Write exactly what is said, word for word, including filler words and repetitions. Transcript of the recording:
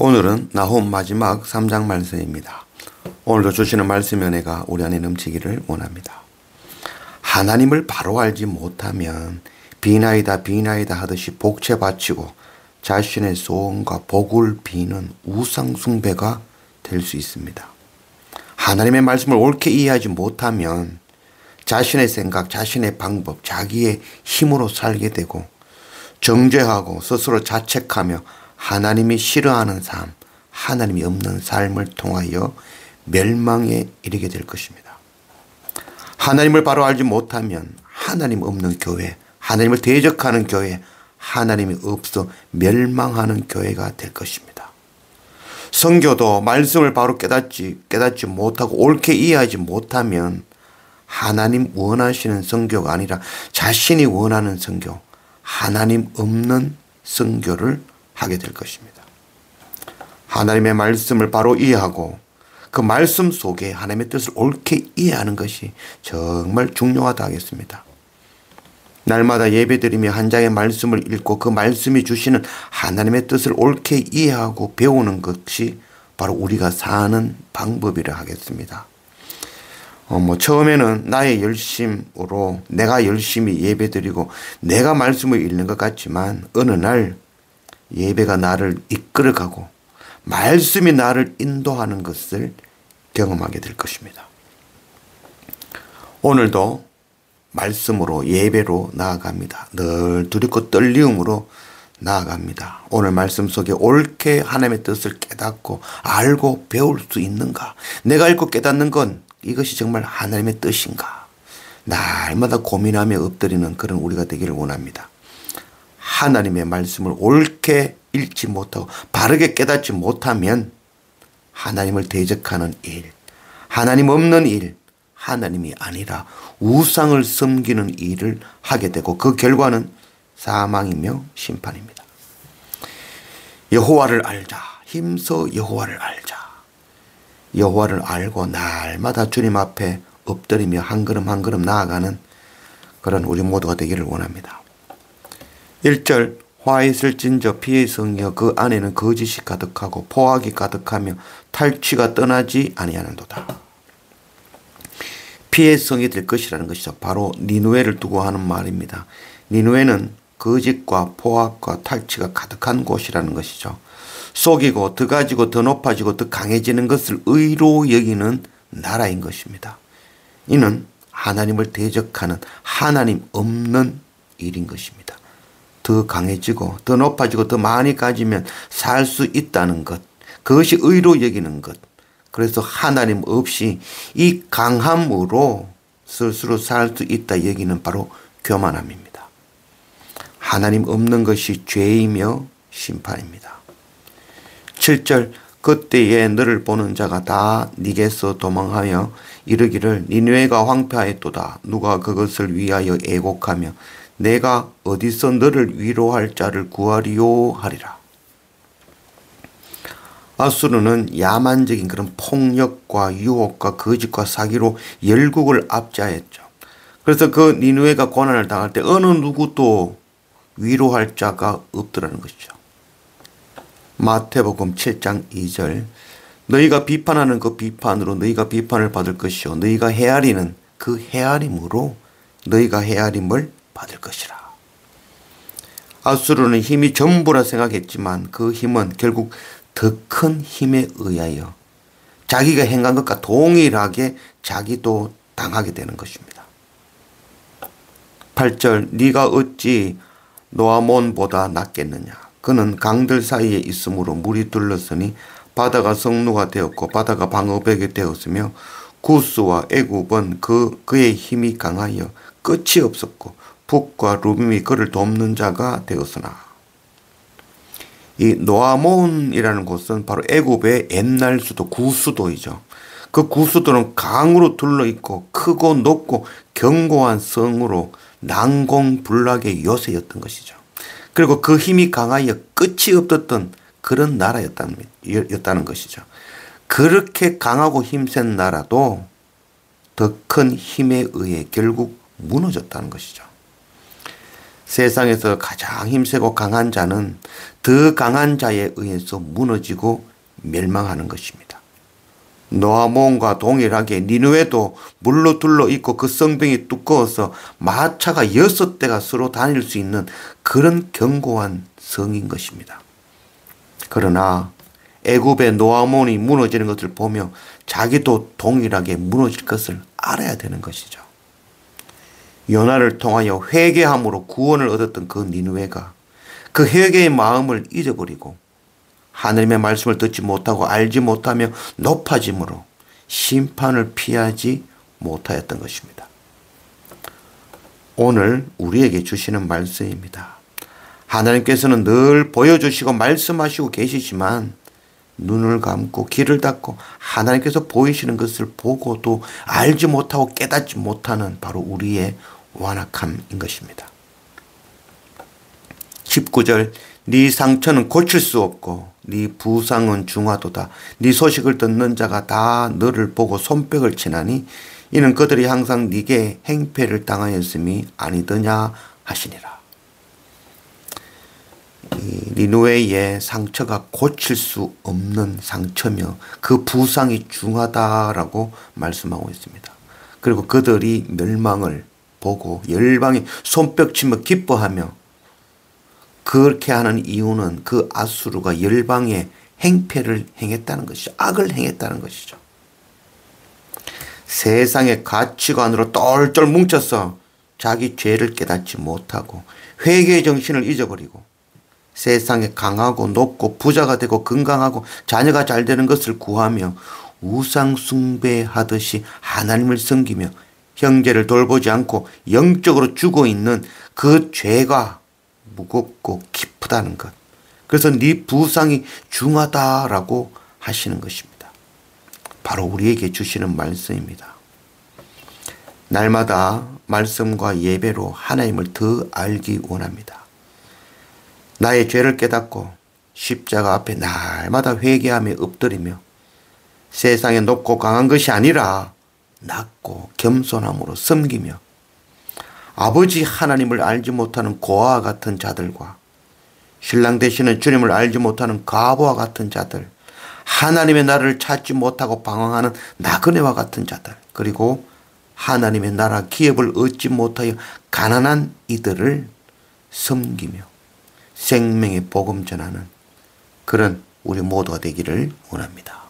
오늘은 나훔 마지막 삼 장 말씀입니다. 오늘도 주시는 말씀 은혜가 우리 안에 넘치기를 원합니다. 하나님을 바로 알지 못하면 비나이다 비나이다 하듯이 복채 바치고 자신의 소원과 복을 비는 우상숭배가 될 수 있습니다. 하나님의 말씀을 옳게 이해하지 못하면 자신의 생각, 자신의 방법, 자기의 힘으로 살게 되고 정죄하고 스스로 자책하며 하나님이 싫어하는 삶, 하나님이 없는 삶을 통하여 멸망에 이르게 될 것입니다. 하나님을 바로 알지 못하면 하나님 없는 교회, 하나님을 대적하는 교회, 하나님이 없어 멸망하는 교회가 될 것입니다. 선교도 말씀을 바로 깨닫지, 깨닫지 못하고 옳게 이해하지 못하면 하나님 원하시는 선교가 아니라 자신이 원하는 선교, 하나님 없는 선교를 하게 될 것입니다. 하나님의 말씀을 바로 이해하고 그 말씀 속에 하나님의 뜻을 옳게 이해하는 것이 정말 중요하다 하겠습니다. 날마다 예배드리며 한 장의 말씀을 읽고 그 말씀이 주시는 하나님의 뜻을 옳게 이해하고 배우는 것이 바로 우리가 사는 방법이라 하겠습니다. 어 뭐 처음에는 나의 열심으로 내가 열심히 예배드리고 내가 말씀을 읽는 것 같지만 어느 날 예배가 나를 이끌어가고 말씀이 나를 인도하는 것을 경험하게 될 것입니다. 오늘도 말씀으로 예배로 나아갑니다. 늘 두렵고 떨리움으로 나아갑니다. 오늘 말씀 속에 옳게 하나님의 뜻을 깨닫고 알고 배울 수 있는가? 내가 읽고 깨닫는 건 이것이 정말 하나님의 뜻인가? 날마다 고민하며 엎드리는 그런 우리가 되기를 원합니다. 하나님의 말씀을 옳게 읽지 못하고 바르게 깨닫지 못하면 하나님을 대적하는 일, 하나님 없는 일, 하나님이 아니라 우상을 섬기는 일을 하게 되고 그 결과는 사망이며 심판입니다. 여호와를 알자. 힘써 여호와를 알자. 여호와를 알고 날마다 주님 앞에 엎드리며 한 걸음 한 걸음 나아가는 그런 우리 모두가 되기를 원합니다. 일 절 화 있을진저 피의 성이여 그 안에는 거짓이 가득하고 포악이 가득하며 탈취가 떠나지 아니하는도다. 피의 성이 될 것이라는 것이죠. 바로 니누에를 두고 하는 말입니다. 니누에는 거짓과 포악과 탈취가 가득한 곳이라는 것이죠. 속이고 더 가지고 더 높아지고 더 강해지는 것을 의로 여기는 나라인 것입니다. 이는 하나님을 대적하는 하나님 없는 일인 것입니다. 더 강해지고 더 높아지고 더 많이 가지면 살 수 있다는 것, 그것이 의로 여기는 것, 그래서 하나님 없이 이 강함으로 스스로 살 수 있다 여기는 바로 교만함입니다. 하나님 없는 것이 죄이며 심판입니다. 칠 절 그때에 너를 보는 자가 다 네게서 도망하여 이르기를 니느웨가 황폐하였도다. 누가 그것을 위하여 애곡하며 내가 어디서 너를 위로할 자를 구하리요 하리라. 아수르는 야만적인 그런 폭력과 유혹과 거짓과 사기로 열국을 압제하였죠. 그래서 그 니느웨가 고난을 당할 때 어느 누구도 위로할 자가 없더라는 것이죠. 마태복음 칠 장 이 절 너희가 비판하는 그 비판으로 너희가 비판을 받을 것이요 너희가 헤아리는 그 헤아림으로 너희가 헤아림을 받을 것이라. 아수르는 힘이 전부라 생각했지만 그 힘은 결국 더 큰 힘에 의하여 자기가 행한 것과 동일하게 자기도 당하게 되는 것입니다. 팔 절 네가 어찌 노아몬보다 낫겠느냐. 그는 강들 사이에 있으므로 물이 둘렀으니 바다가 성루가 되었고 바다가 방어벽이 되었으며 구스와 애굽은 그, 그의 힘이 강하여 끝이 없었고 북과 루빔이 그를 돕는 자가 되었으나. 이 노아몬이라는 곳은 바로 애굽의 옛날 수도 구수도이죠. 그 구수도는 강으로 둘러있고 크고 높고 견고한 성으로 난공불락의 요새였던 것이죠. 그리고 그 힘이 강하여 끝이 없었던 그런 나라였다는 것이죠. 그렇게 강하고 힘센 나라도 더 큰 힘에 의해 결국 무너졌다는 것이죠. 세상에서 가장 힘세고 강한 자는 더 강한 자에 의해서 무너지고 멸망하는 것입니다. 노아몬과 동일하게 니느웨도 물로 둘러있고 그 성벽이 두꺼워서 마차가 여섯 대가 서로 다닐 수 있는 그런 견고한 성인 것입니다. 그러나 애굽의 노아몬이 무너지는 것을 보며 자기도 동일하게 무너질 것을 알아야 되는 것이죠. 요나를 통하여 회개함으로 구원을 얻었던 그 니느웨가 그 회개의 마음을 잊어버리고 하나님의 말씀을 듣지 못하고 알지 못하며 높아짐으로 심판을 피하지 못하였던 것입니다. 오늘 우리에게 주시는 말씀입니다. 하나님께서는 늘 보여주시고 말씀하시고 계시지만 눈을 감고 귀를 닫고 하나님께서 보이시는 것을 보고도 알지 못하고 깨닫지 못하는 바로 우리의 완악함인 것입니다. 십구 절, 네 상처는 고칠 수 없고 네 부상은 중하도다. 네 소식을 듣는 자가 다 너를 보고 손뼉을 치나니 이는 그들이 항상 네게 행패를 당하였음이 아니더냐 하시니라. 이 니느웨의 상처가 고칠 수 없는 상처며 그 부상이 중하다라고 말씀하고 있습니다. 그리고 그들이 멸망을 보고 열방이 손뼉치며 기뻐하며 그렇게 하는 이유는 그 아수르가 열방에 행패를 행했다는 것이죠. 악을 행했다는 것이죠. 세상의 가치관으로 똘똘 뭉쳐서 자기 죄를 깨닫지 못하고 회개의 정신을 잊어버리고 세상에 강하고 높고 부자가 되고 건강하고 자녀가 잘 되는 것을 구하며 우상 숭배하듯이 하나님을 섬기며 형제를 돌보지 않고 영적으로 죽어있는 그 죄가 무겁고 깊다는 것. 그래서 네 부상이 중하다라고 하시는 것입니다. 바로 우리에게 주시는 말씀입니다. 날마다 말씀과 예배로 하나님을 더 알기 원합니다. 나의 죄를 깨닫고 십자가 앞에 날마다 회개하며 엎드리며 세상에 높고 강한 것이 아니라 낮고 겸손함으로 섬기며 아버지 하나님을 알지 못하는 고아와 같은 자들과 신랑 되시는 주님을 알지 못하는 과부와 같은 자들, 하나님의 나라를 찾지 못하고 방황하는 나그네와 같은 자들, 그리고 하나님의 나라 기업을 얻지 못하여 가난한 이들을 섬기며 생명의 복음 전하는 그런 우리 모두가 되기를 원합니다.